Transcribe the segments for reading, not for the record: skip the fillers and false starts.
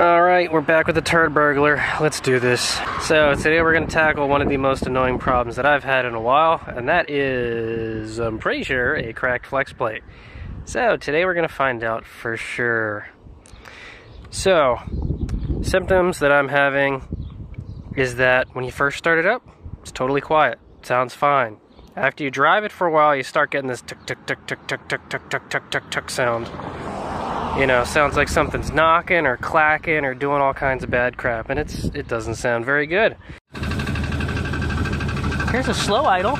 All right, we're back with the turd burglar. Let's do this. So today we're gonna tackle one of the most annoying problems that I've had in a while, and that is, I'm pretty sure, a cracked flex plate. So today we're gonna find out for sure. So, symptoms that I'm having is that when you first start it up, it's totally quiet, sounds fine. After you drive it for a while, you start getting this tuk tuk tuk tuk tuk tuk tuk tuk tuk tuk tuk sound. You know, sounds like something's knocking or clacking or doing all kinds of bad crap, and it doesn't sound very good. Here's a slow idle.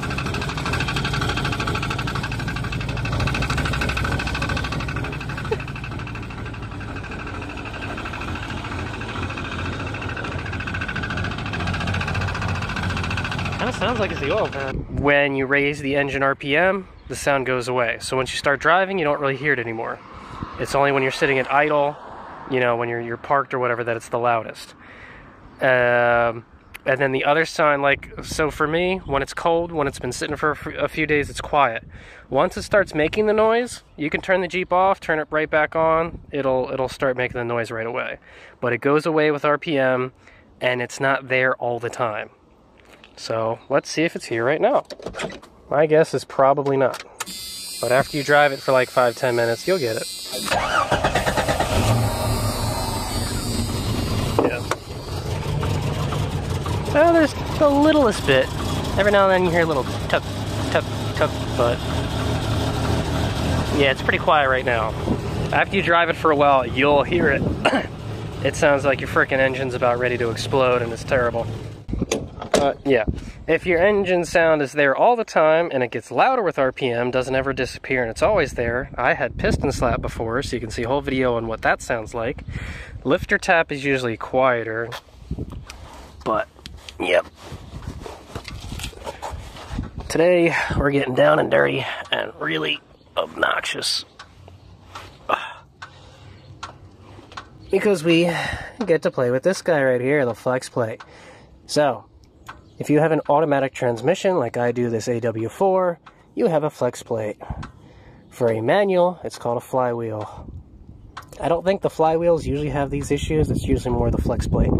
Kind of sounds like it's the oil pan. When you raise the engine RPM, the sound goes away. So once you start driving, you don't really hear it anymore. It's only when you're sitting at idle, you know, when you're parked or whatever, that it's the loudest. And then the other sign, like, so for me, when it's cold, when it's been sitting for a few days, it's quiet. Once it starts making the noise, you can turn the Jeep off, turn it right back on, it'll start making the noise right away. But it goes away with RPM, and it's not there all the time. So let's see if it's here right now. My guess is probably not. But after you drive it for like 5-10 minutes, you'll get it. Yeah. Well, there's the littlest bit. Every now and then you hear a little tuck, tuck, tuck, but yeah, it's pretty quiet right now. After you drive it for a while, you'll hear it. It sounds like your frickin' engine's about ready to explode, and it's terrible. Yeah, if your engine sound is there all the time and it gets louder with RPM, doesn't ever disappear and it's always there. I had piston slap before, so you can see a whole video on what that sounds like. Lifter tap is usually quieter, but yep. Today we're getting down and dirty and really obnoxious. Because we get to play with this guy right here, the flex plate. So, if you have an automatic transmission, like I do this AW4, you have a flex plate. For a manual, it's called a flywheel. I don't think the flywheels usually have these issues, it's usually more the flex plate.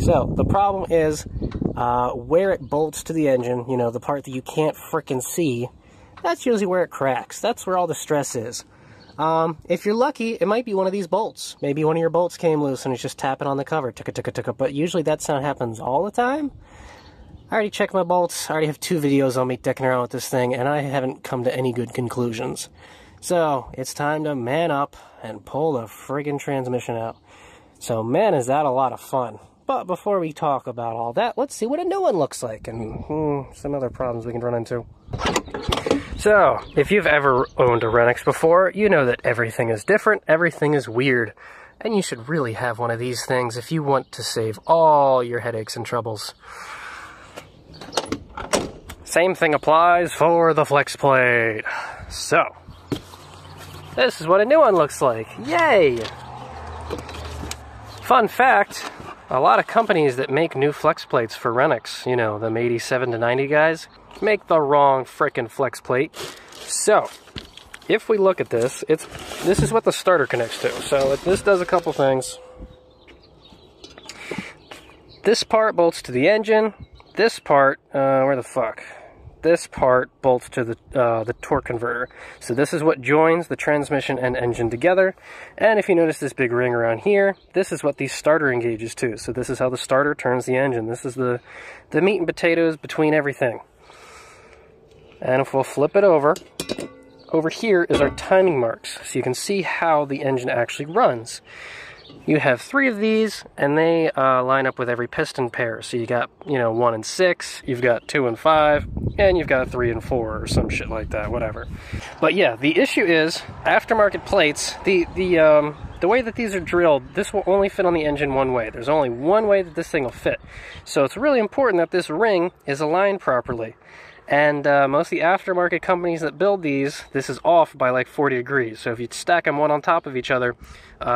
So, the problem is where it bolts to the engine, you know, the part that you can't frickin' see, that's usually where it cracks. That's where all the stress is. If you're lucky, it might be one of these bolts. Maybe one of your bolts came loose and it's just tapping on the cover. Ticka-ticka-ticka, but usually that sound happens all the time. I already checked my bolts, I already have 2 videos on me decking around with this thing, and I haven't come to any good conclusions. So, it's time to man up and pull the friggin' transmission out. So man, is that a lot of fun. But before we talk about all that, let's see what a new one looks like, and some other problems we can run into. So, if you've ever owned a Renix before, you know that everything is different, everything is weird. And you should really have one of these things if you want to save all your headaches and troubles. Same thing applies for the flex plate. So, this is what a new one looks like. Yay! Fun fact, a lot of companies that make new flex plates for Renix, you know, them 87 to 90 guys, make the wrong frickin' flex plate. So, if we look at this, this is what the starter connects to. So, this does a couple things. This part bolts to the engine. This part, where the fuck? This part bolts to the torque converter. So this is what joins the transmission and engine together. And if you notice this big ring around here, this is what the starter engages to. So this is how the starter turns the engine. This is the meat and potatoes between everything. And if we'll flip it over here is our timing marks. So you can see how the engine actually runs. You have 3 of these, and they line up with every piston pair. So you got, you know, 1 and 6, you've got 2 and 5, and you've got 3 and 4 or some shit like that, whatever. But yeah, the issue is, aftermarket plates, the way that these are drilled, this will only fit on the engine one way. There's only one way that this thing will fit. So it's really important that this ring is aligned properly. And most of the aftermarket companies that build these, this is off by like 40 degrees. So if you stack them one on top of each other,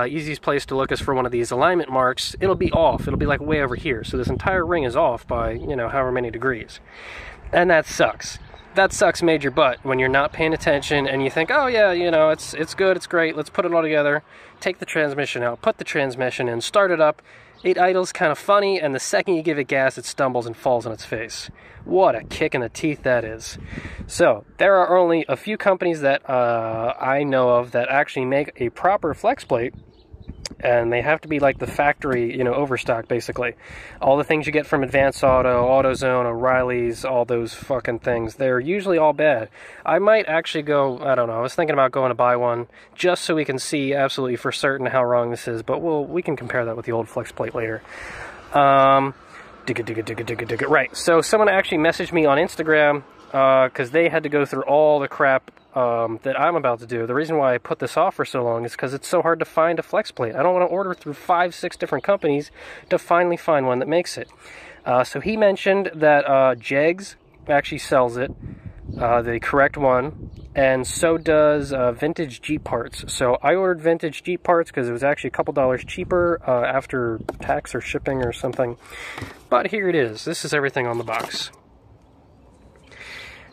easiest place to look is for one of these alignment marks. It'll be off. It'll be like way over here. So this entire ring is off by, you know, however many degrees. And that sucks. that sucks major butt when you're not paying attention and you think, oh yeah, you know, it's good, it's great, let's put it all together, take the transmission out, put the transmission in, start it up, it idles kind of funny, and the second you give it gas, it stumbles and falls on its face. What a kick in the teeth that is. So, there are only a few companies that I know of that actually make a proper flex plate, and they have to be like the factory, you know, overstock, basically. All the things you get from Advance Auto, AutoZone, O'Reilly's, all those fucking things, they're usually all bad. I might actually go, I don't know, I was thinking about going to buy one, just so we can see absolutely for certain how wrong this is, but we can compare that with the old flex plate later. Right, so someone actually messaged me on Instagram, because they had to go through all the crap that I'm about to do. The reason why I put this off for so long is because it's so hard to find a flex plate. I don't want to order through 5-6 different companies to finally find one that makes it. So he mentioned that JEGS actually sells it, the correct one, and so does vintage Jeep parts. So I ordered vintage Jeep parts because it was actually a couple dollars cheaper after tax or shipping or something. But here it is. This is everything on the box.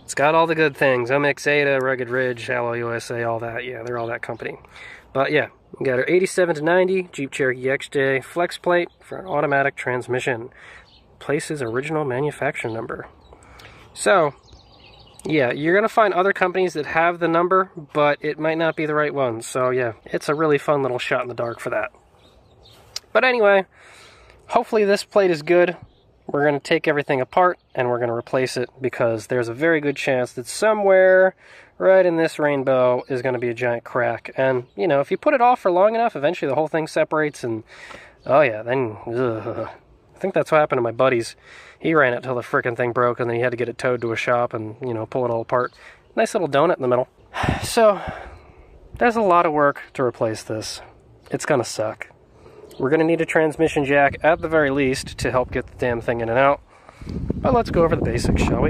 It's got all the good things, MX80, Rugged Ridge, Alloy USA, all that, yeah, they're all that company. But yeah, we got our 87-90 Jeep Cherokee XJ flex plate for an automatic transmission. Place's original manufacturer number. So, yeah, you're going to find other companies that have the number, but it might not be the right one. So yeah, it's a really fun little shot in the dark for that. But anyway, hopefully this plate is good. We're going to take everything apart and we're going to replace it because there's a very good chance that somewhere right in this rainbow is going to be a giant crack. And, you know, if you put it off for long enough, eventually the whole thing separates and, oh yeah, then, ugh. I think that's what happened to my buddies. He ran it till the frickin' thing broke and then he had to get it towed to a shop and, you know, pull it all apart. Nice little donut in the middle. So, there's a lot of work to replace this. It's going to suck. We're going to need a transmission jack, at the very least, to help get the damn thing in and out. But let's go over the basics, shall we?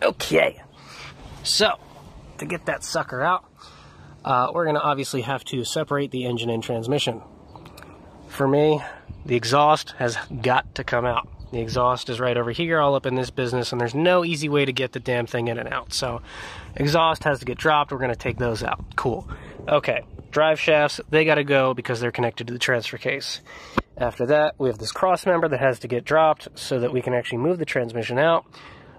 Okay. So, to get that sucker out, we're going to obviously have to separate the engine and transmission. For me, the exhaust has got to come out. The exhaust is right over here, all up in this business, and there's no easy way to get the damn thing in and out. So, exhaust has to get dropped. We're going to take those out. Cool. Okay. Drive shafts, they gotta go because they're connected to the transfer case. After that, we have this cross member that has to get dropped so that we can actually move the transmission out.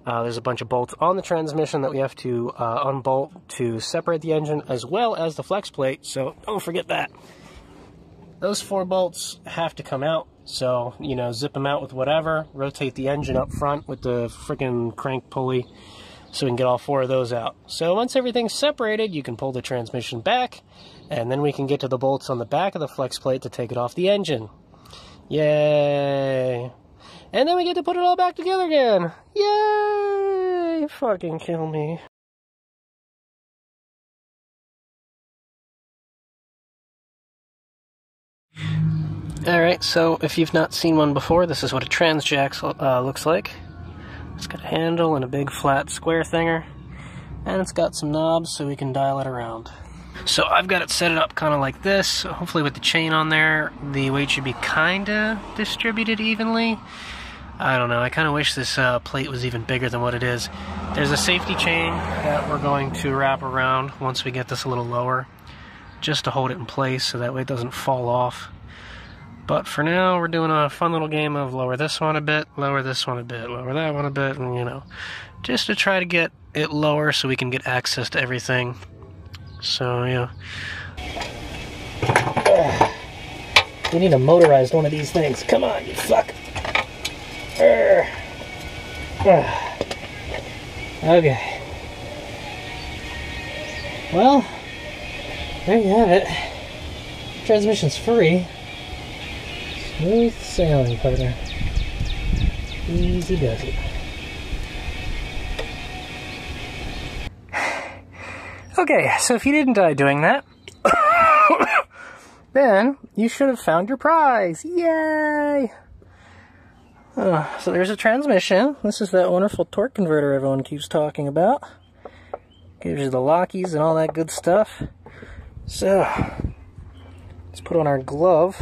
There's a bunch of bolts on the transmission that we have to unbolt to separate the engine as well as the flex plate, so don't forget that. Those 4 bolts have to come out, so, you know, zip them out with whatever, rotate the engine up front with the freaking crank pulley so we can get all 4 of those out. So once everything's separated, you can pull the transmission back, and then we can get to the bolts on the back of the flex plate to take it off the engine. Yay! And then we get to put it all back together again! Yay! Fucking kill me. Alright, so if you've not seen one before, this is what a trans jack looks like. It's got a handle and a big flat square thinger. And it's got some knobs so we can dial it around. So I've got it set up kind of like this, hopefully with the chain on there, the weight should be kind of distributed evenly. I don't know, I kind of wish this plate was even bigger than what it is. There's a safety chain that we're going to wrap around once we get this a little lower, just to hold it in place so that way it doesn't fall off. But for now, we're doing a fun little game of lower this one a bit, lower this one a bit, lower that one a bit, and you know, just to try to get it lower so we can get access to everything. So, yeah. We need a motorized one of these things. Come on, you fuck. Okay. Well, there you have it. Transmission's free. Smooth sailing, partner. Easy does it. Okay, so if you didn't die doing that, then you should have found your prize. Yay! So there's a transmission. This is that wonderful torque converter everyone keeps talking about. Gives you the lockies and all that good stuff. So, let's put on our glove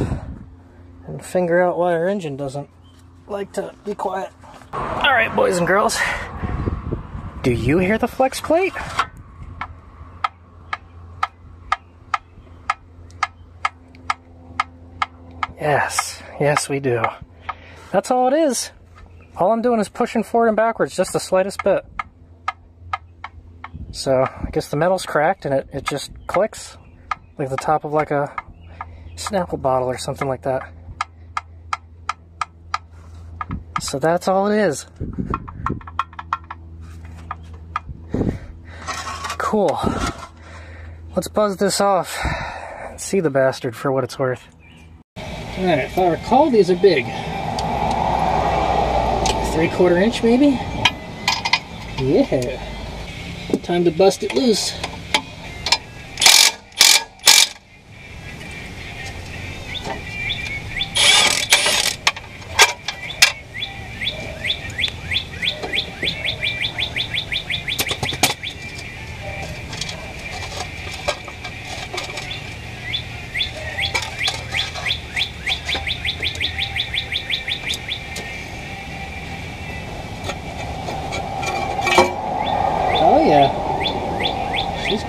and figure out why our engine doesn't like to be quiet. All right, boys and girls, do you hear the flex plate? Yes, yes we do. That's all it is. All I'm doing is pushing forward and backwards just the slightest bit. So I guess the metal's cracked and it just clicks like the top of like a Snapple bottle or something like that. So that's all it is. Cool. Let's buzz this off and see the bastard for what it's worth. Alright, if I recall, these are big. 3/4 inch maybe? Yeah. Time to bust it loose.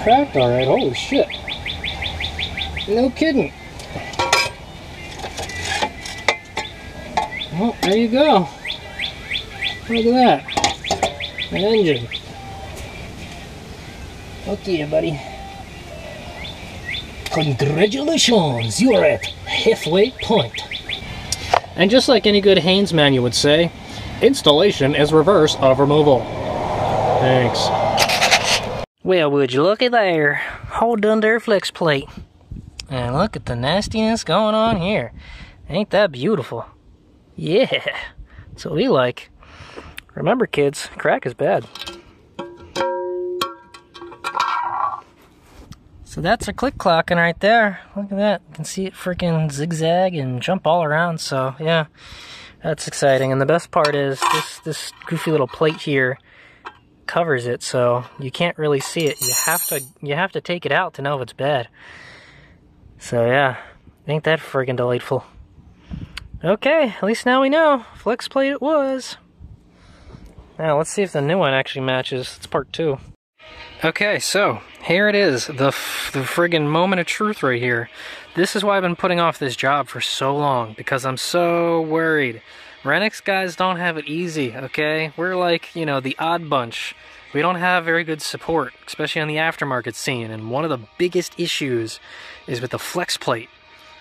Cracked, all right. Holy shit! No kidding. Well, there you go. Look at that. An engine. Okay, buddy. Congratulations, you are at halfway point. And just like any good Haynes manual would say, installation is reverse of removal. Thanks. Well, would you look at there? Hold under a flex plate. And look at the nastiness going on here. Ain't that beautiful? Yeah, that's what we like. Remember kids, crack is bad. So that's a click clocking right there. Look at that, you can see it freaking zigzag and jump all around, so yeah. That's exciting, and the best part is this goofy little plate here covers it, so you can't really see it. You have to take it out to know if it's bad. So yeah, ain't that friggin' delightful. Okay, at least now we know. Flex plate it was. Now let's see if the new one actually matches. It's part two. Okay, so here it is, the friggin' moment of truth right here. This is why I've been putting off this job for so long, because I'm so worried. Renix guys don't have it easy, okay? We're like, you know, the odd bunch. We don't have very good support, especially on the aftermarket scene, and one of the biggest issues is with the flex plate,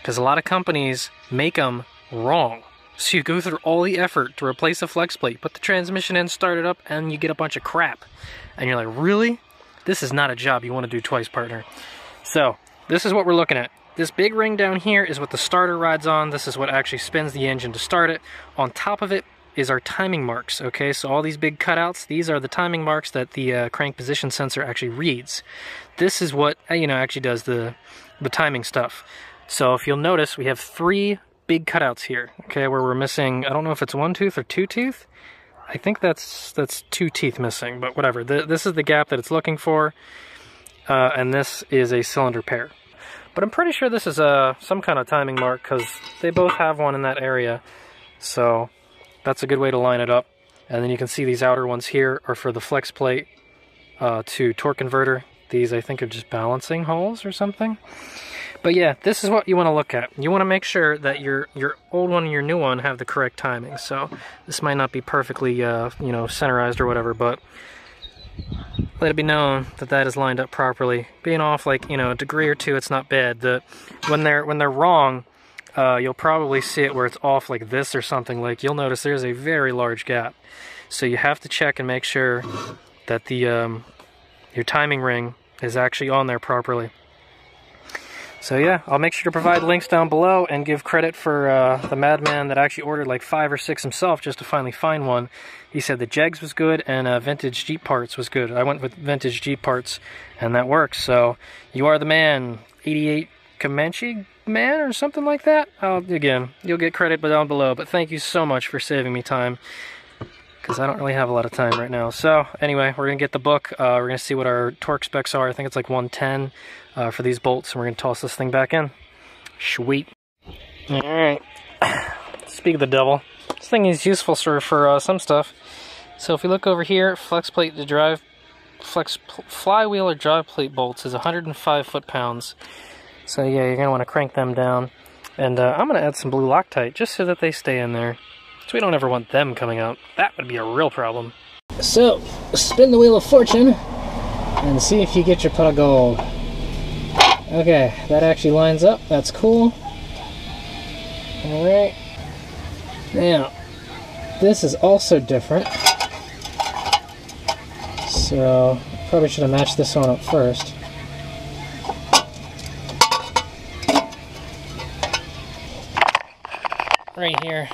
because a lot of companies make them wrong. So you go through all the effort to replace a flex plate, put the transmission in, start it up, and you get a bunch of crap. And you're like, really? This is not a job you want to do twice, partner. So, this is what we're looking at. This big ring down here is what the starter rides on. This is what actually spins the engine to start it. On top of it is our timing marks, okay? So all these big cutouts, these are the timing marks that the crank position sensor actually reads. This is what, you know, actually does the timing stuff. So if you'll notice, we have three big cutouts here, okay, where we're missing, I don't know if it's one tooth or two tooth. I think that's two teeth missing, but whatever. This is the gap that it's looking for, and this is a cylinder pair. But I'm pretty sure this is some kind of timing mark, because they both have one in that area. So that's a good way to line it up. And then you can see these outer ones here are for the flex plate to torque converter. These I think are just balancing holes or something. But yeah, this is what you want to look at. You want to make sure that your old one and your new one have the correct timing. So this might not be perfectly you know, centerized or whatever, but let it be known that that is lined up properly. Being off like, you know, a degree or two, it's not bad. When they're wrong, you'll probably see it where it's off like this or something. Like you'll notice there's a very large gap. So you have to check and make sure that the your timing ring is actually on there properly. So yeah, I'll make sure to provide links down below and give credit for the madman that actually ordered like 5 or 6 himself just to finally find one. He said the JEGS was good and vintage Jeep parts was good. I went with vintage Jeep parts and that works. So you are the man, 88 Comanche man or something like that. Again, you'll get credit down below, but thank you so much for saving me time, because I don't really have a lot of time right now. So anyway, we're gonna get the book. We're gonna see what our torque specs are. I think it's like 110 for these bolts, and we're gonna toss this thing back in. Sweet. All right. Speak of the devil. This thing is useful for some stuff. So if you look over here, flex plate to drive, flywheel or drive plate bolts is 105 foot-pounds. So yeah, you're going to want to crank them down. And I'm going to add some blue Loctite just so that they stay in there. So we don't ever want them coming out. That would be a real problem. So, spin the wheel of fortune and see if you get your pot of gold. Okay, that actually lines up. That's cool. Alright. Now, this is also different. So, probably should have matched this one up first. Right here.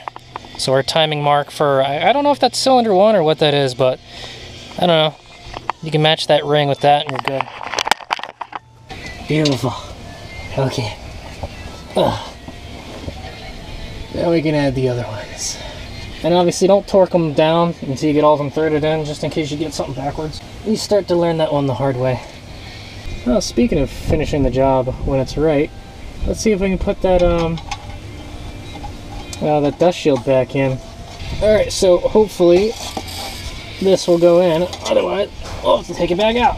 So our timing mark for, I don't know if that's cylinder one or what that is, but I don't know. You can match that ring with that and you're good. Beautiful. Okay. Oh. Now we can add the other ones. And obviously don't torque them down until you get all of them threaded in, just in case you get something backwards. You start to learn that one the hard way. Well, speaking of finishing the job when it's right, let's see if we can put that, that dust shield back in. Alright, so hopefully this will go in, otherwise we'll have to take it back out.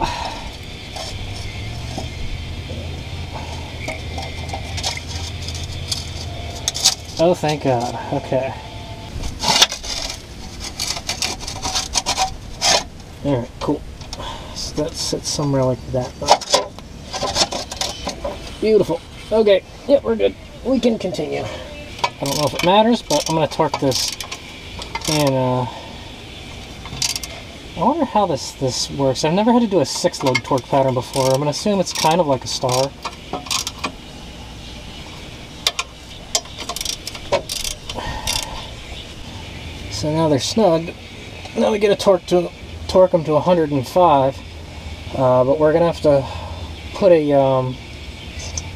Oh, thank God. Okay. Alright, cool. So that sits somewhere like that. Beautiful. Okay, yeah, we're good. We can continue. I don't know if it matters, but I'm going to torque this. And I wonder how this works. I've never had to do a 6-lug torque pattern before. I'm going to assume it's kind of like a star. So now they're snugged. Now we get to torque them to 105. But we're going to have to put a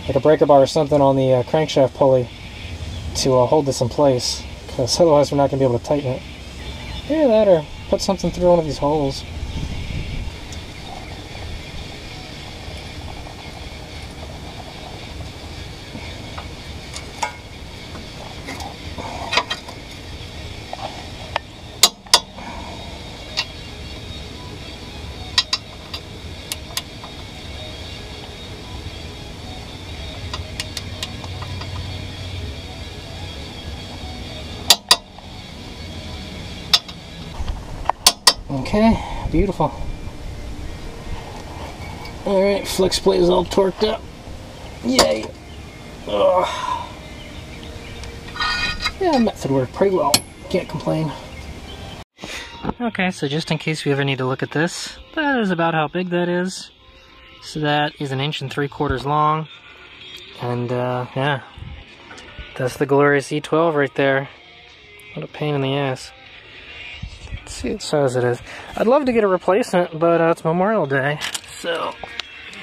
like a breaker bar or something on the crankshaft pulley to hold this in place, because otherwise we're not going to be able to tighten it. Either that or put something through one of these holes. Okay, beautiful. Alright, flex plate is all torqued up. Yay! Ugh. Yeah, method worked pretty well. Can't complain. Okay, so just in case we ever need to look at this, that is about how big that is. So that is 1 3/4 inches long. And yeah, that's the glorious E12 right there. What a pain in the ass. See what size it is. I'd love to get a replacement, but it's Memorial Day, so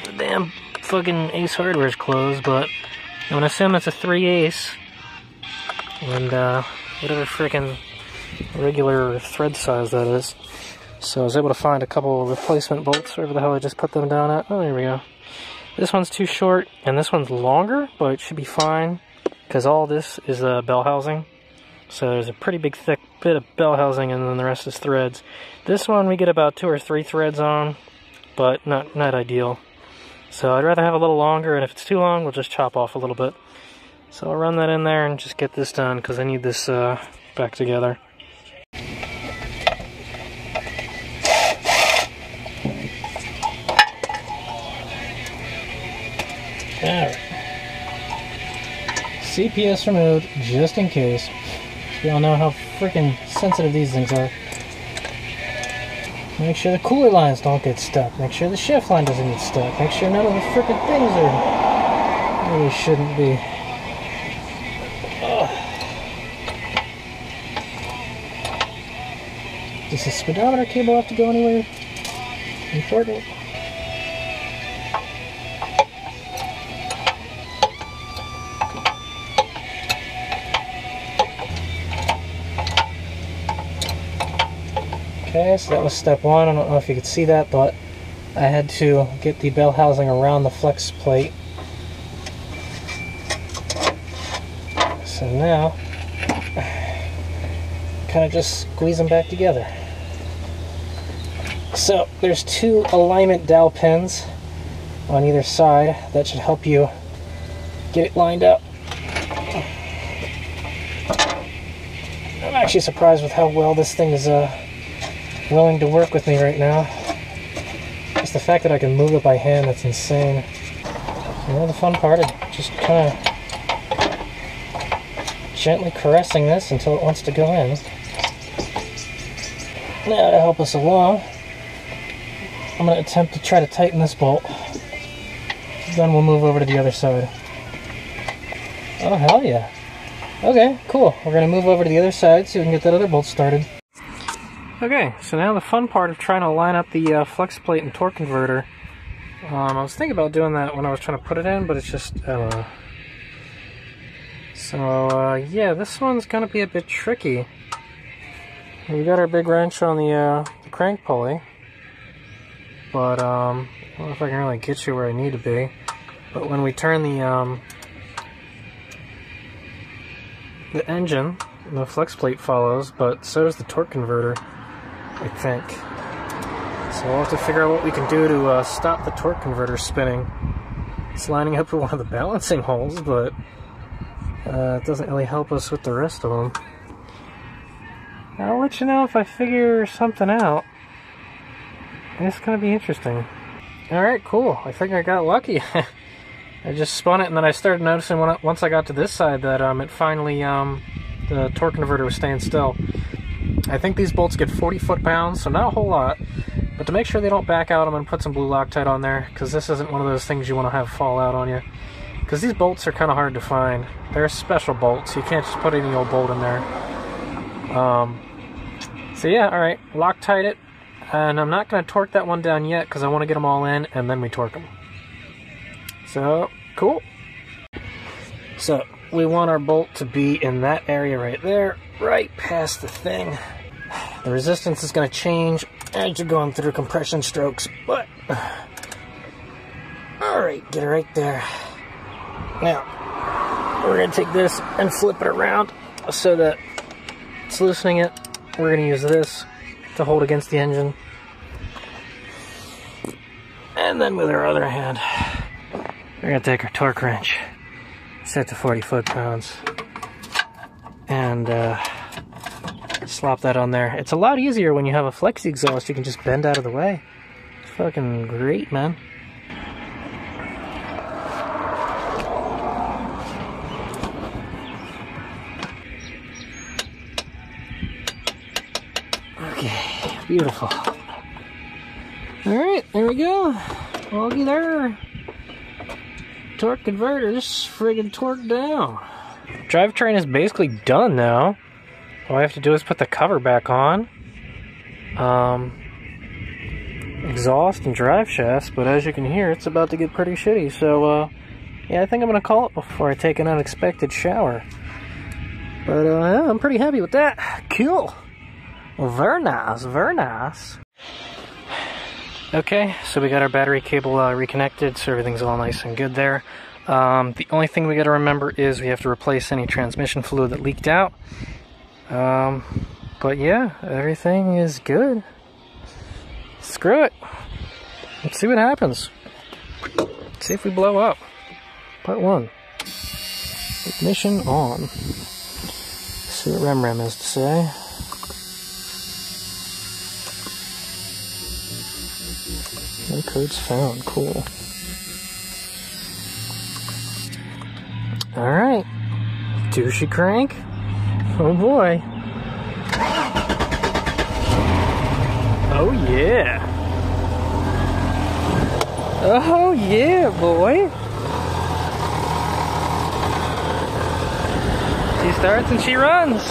the damn fucking Ace Hardware's closed. But I'm gonna assume it's a 3/8, and whatever freaking regular thread size that is. So I was able to find a couple of replacement bolts, wherever the hell I just put them down at. Oh, there we go. This one's too short, and this one's longer, but it should be fine because all this is bell housing. So there's a pretty big thick bit of bell housing, and then the rest is threads. This one we get about 2 or 3 threads on, but not ideal. So I'd rather have a little longer, and if it's too long, we'll just chop off a little bit. So I'll run that in there and just get this done, because I need this back together. Alright. CPS removed, just in case. We all know how freaking sensitive these things are. Make sure the cooler lines don't get stuck. Make sure the shift line doesn't get stuck. Make sure none of the freaking things are. Really shouldn't be. Ugh. Does the speedometer cable have to go anywhere important? Okay, so that was step one. I don't know if you could see that, but I had to get the bell housing around the flex plate. So now kind of just squeeze them back together. So there's two alignment dowel pins on either side that should help you get it lined up. I'm actually surprised with how well this thing is willing to work with me right now. Just the fact that I can move it by hand, that's insane. You know, the fun part is just kind of gently caressing this until it wants to go in. Now, to help us along, I'm going to attempt to try to tighten this bolt. Then we'll move over to the other side. Oh, hell yeah. Okay, cool. We're going to move over to the other side so we can get that other bolt started. Okay, so now the fun part of trying to line up the flex plate and torque converter. I was thinking about doing that when I was trying to put it in, but it's just, I don't know. So, yeah, this one's going to be a bit tricky. We got our big wrench on the crank pulley, but I don't know if I can really get you where I need to be. But when we turn the engine, the flex plate follows, but so does the torque converter, I think. So we'll have to figure out what we can do to stop the torque converter spinning. It's lining up with one of the balancing holes, but it doesn't really help us with the rest of them. I'll let you know if I figure something out. It's going to be interesting. Alright, cool. I think I got lucky. I just spun it and then I started noticing when once I got to this side that it finally, the torque converter was staying still. I think these bolts get 40 foot-pounds, so not a whole lot. But to make sure they don't back out, I'm going to put some blue Loctite on there, because this isn't one of those things you want to have fall out on you. Because these bolts are kind of hard to find. They're special bolts. You can't just put any old bolt in there. So yeah, alright, Loctite it, and I'm not going to torque that one down yet because I want to get them all in and then we torque them. So, cool. So, we want our bolt to be in that area right there, right past the thing. The resistance is going to change as you're going through compression strokes, but... Alright, get it right there. Now, we're going to take this and flip it around so that it's loosening it. We're going to use this to hold against the engine. And then with our other hand, we're going to take our torque wrench, set to 40 foot-pounds, and slop that on there. It's a lot easier when you have a flexi exhaust. You can just bend out of the way. It's fucking great, man. Beautiful. Alright, there we go. Loggy there. Torque converter, just friggin' torque down. Drivetrain is basically done now. All I have to do is put the cover back on. Exhaust and drive shafts, but as you can hear, it's about to get pretty shitty. So, yeah, I think I'm gonna call it before I take an unexpected shower. But, yeah, I'm pretty happy with that. Cool. Very nice, very nice. Okay, so we got our battery cable reconnected, so everything's all nice and good there. The only thing we got to remember is we have to replace any transmission fluid that leaked out. But yeah, everything is good. Screw it. Let's see what happens. Let's see if we blow up. Part one. Ignition on. Let's see what Rem has to say. No codes found. Cool. Alright. Douchey crank. Oh boy. Oh yeah. Oh yeah, boy. She starts and she runs.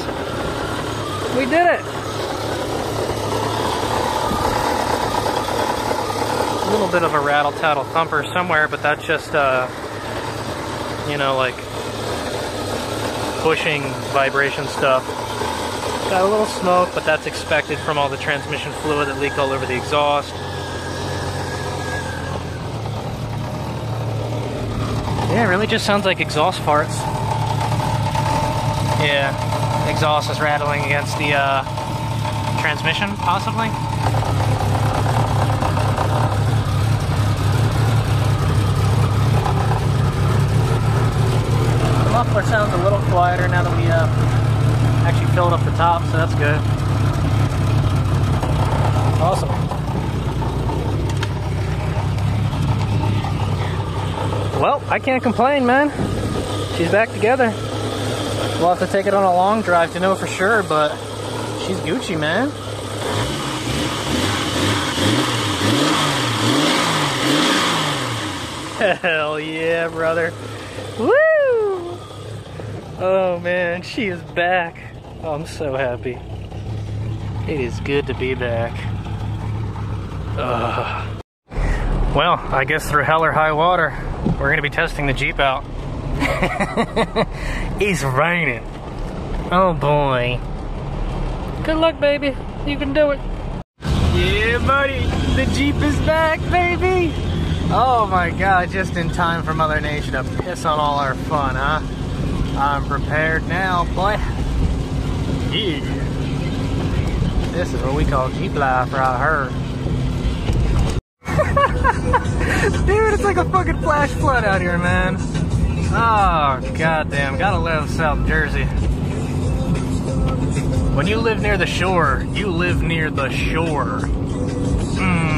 We did it. A little bit of a rattle-tattle thumper somewhere, but that's just, you know, like bushing vibration stuff. Got a little smoke, but that's expected from all the transmission fluid that leaked all over the exhaust. Yeah, it really just sounds like exhaust farts. Yeah. exhaust is rattling against the transmission, possibly. The muffler sounds a little quieter now that we actually filled up the top, so that's good. Awesome. Well, I can't complain, man. She's back together. We'll have to take it on a long drive to know for sure, but she's Gucci, man. Hell yeah, brother. Woo! Oh man, she is back. Oh, I'm so happy. It is good to be back. Well, I guess through hell or high water, we're gonna be testing the Jeep out. It's raining. Oh boy. Good luck, baby. You can do it. Yeah, buddy. The Jeep is back, baby. Oh my God, just in time for Mother Nature to piss on all our fun, huh? I'm prepared now, boy. Yeah. This is what we call Jeep life right here. Dude, it's like a fucking flash flood out here, man. Oh, goddamn, gotta love South Jersey. When you live near the shore, you live near the shore. Mm.